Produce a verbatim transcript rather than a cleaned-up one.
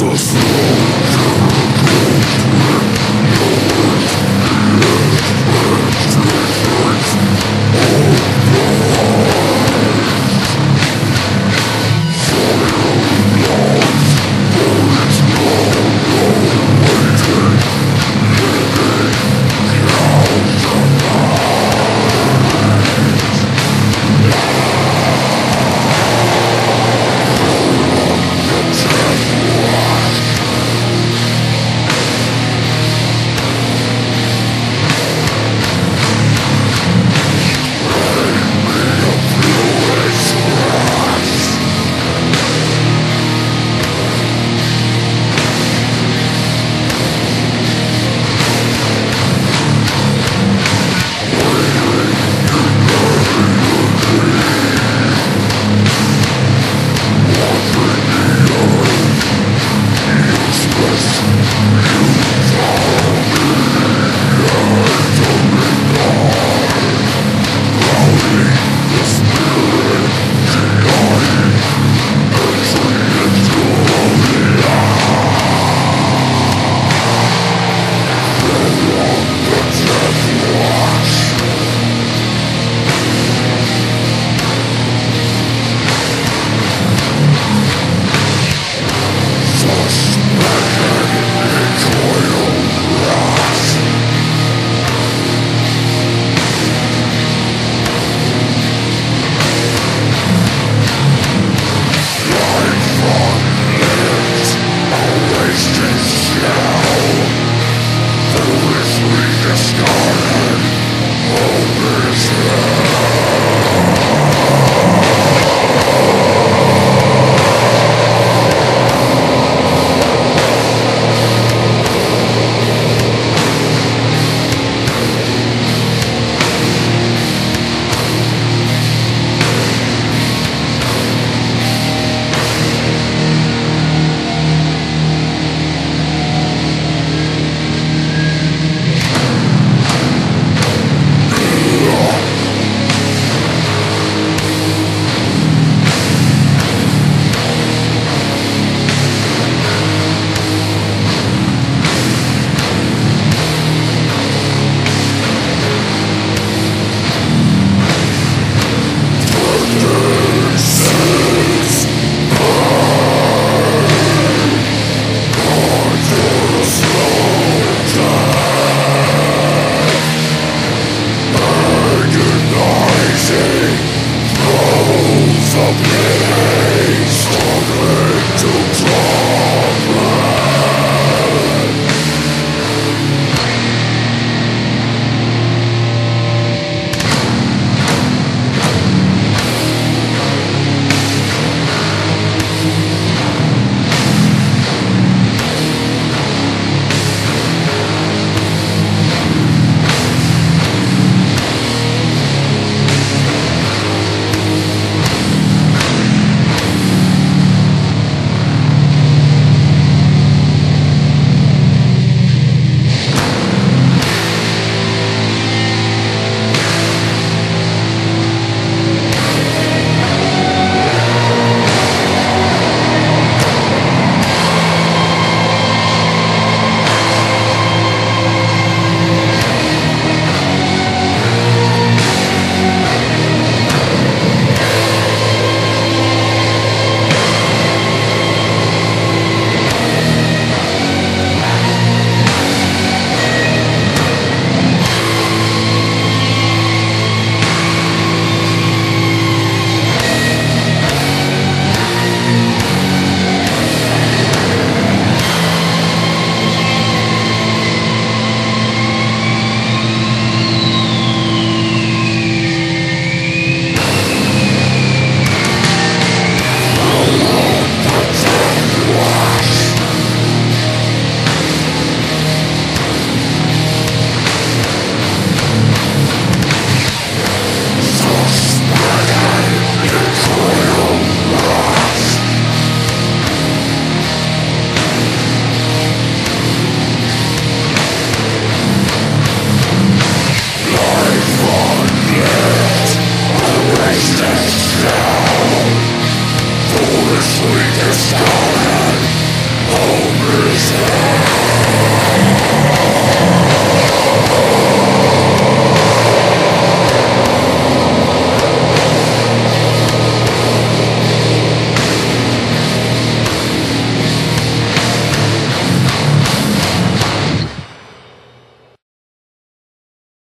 Now, foolishly discarded. Homer's